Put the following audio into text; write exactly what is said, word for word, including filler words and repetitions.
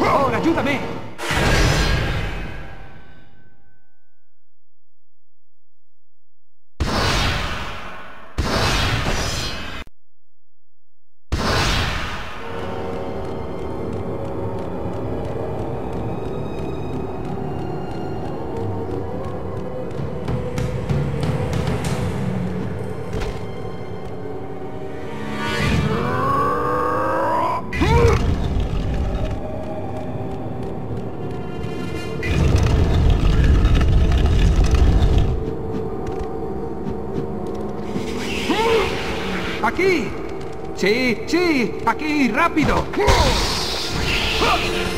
¡Por favor, ayúdame! ¡Aquí! ¡Sí! ¡Sí! ¡Aquí! ¡Rápido! ¡Oh!